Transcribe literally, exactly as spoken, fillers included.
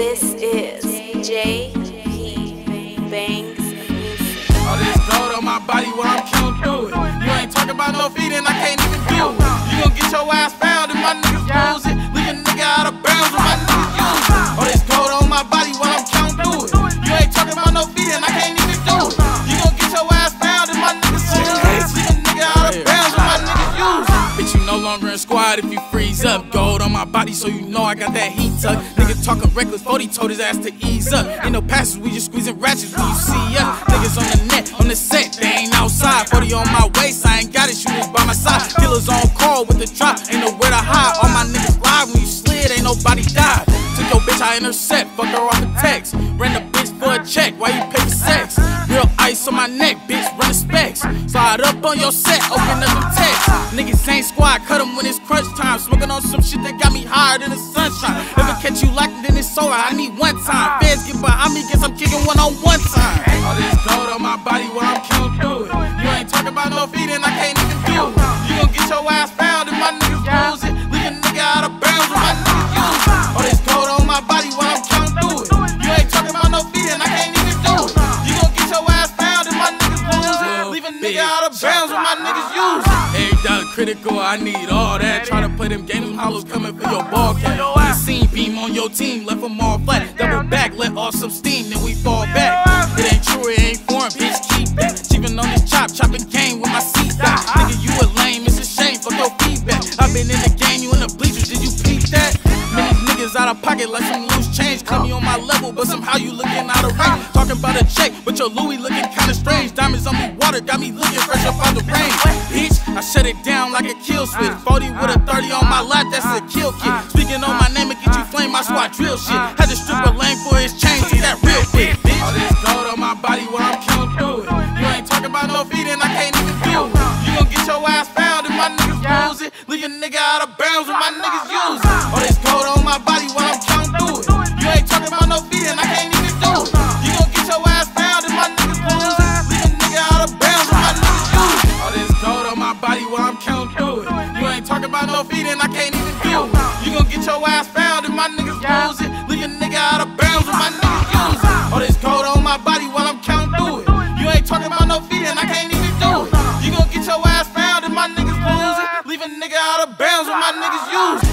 This is J P. Banks. All this gold on my body where I'm killed through it. You ain't talking about no feet and I can't even do it. You gon' get your ass found if my niggas lose it. Leave a nigga out of bounds if my niggas use it. All this gold on my body while I'm counting through it. You ain't talking about no feet and I can't even do it. You gon' get your ass found if my niggas lose it. Leave a nigga out of bounds if my niggas use it. Bitch, you no longer in squad if you freeze up. Gold on my body so you know I got that heat tuck. Talking reckless, forty told his ass to ease up. Ain't no passes, we just squeezing ratchets when you see us. Niggas on the net, on the set, they ain't outside. forty on my waist, I ain't got it, shooters by my side. Killers on call with the drop, ain't nowhere to hide. All my niggas live when you slid, ain't nobody died. Took your bitch, I intercept, fuck her off the text. Ran the bitch for a check, why you pay for sex? Real ice on my neck, bitch, run the specs. Slide up on your set, open up the text. Niggas ain't squad, cut them when it's crunch time. Smoking on some shit that got me higher than the sunshine. If it catch you like then it's over, I need one time. Feds get behind me, guess I'm kicking one on one time. All this gold on my body while I'm killed through it. You ain't talking about no feet and I can't even feel it. You gon' get your ass found if my niggas lose it. Leave a nigga out of bounds if my niggas use it. All this gold on my body while I'm counting through it. You ain't talking about no feet and I can't even do it. You gon' get your ass found if my niggas lose it. Leave a nigga out of bounds if my niggas use it. Every dollar critical, I need all that. Try to play them games, them hollows coming for your ball cap. Scene, beam on your team, left them all flat. Double back, let off some steam, then we fall back. It ain't true, it ain't foreign, bitch, keep it. Cheepin' on this chop, chopping game with my seat back. Nigga, you a lame, it's a shame, fuck your feedback. I been in the game, you in the bleachers, did you peep that? Many niggas out of pocket, like some loose change. Call me on my level, but somehow you looking out of range. Talking about a check, but your Louis looking kinda strange. Diamonds on me water, got me looking fresh up out the rain. Bitch, I shut it down like a kill switch. forty with a thirty on my lot, that's a kill kick. Speaking on my name, my squad drill shit. Had to strip a lane for his chains, see that real big, bitch. All this gold on my body while I'm killed through it. You ain't talking about no feet and I can't even feel it. You gon' get your ass found if my niggas lose it. Leave a nigga out of bounds when my niggas use it. All this gold on my body while I'm counting through it. You ain't talking about no feet and I can't even do it. You gon' get your ass found if my niggas lose it. Leave a nigga out of bounds when my niggas use it. All this gold on my body while I'm counting through it. You ain't talking about no feet and I can't even feel it. You gon' get your ass found. My niggas lose it, leave a nigga out of bounds when my niggas use it. All this gold on my body while I'm counting through it. You ain't talking about no feet and I can't even do it. You gon' get your ass found if my niggas lose it. Leave a nigga out of bounds when my niggas use it.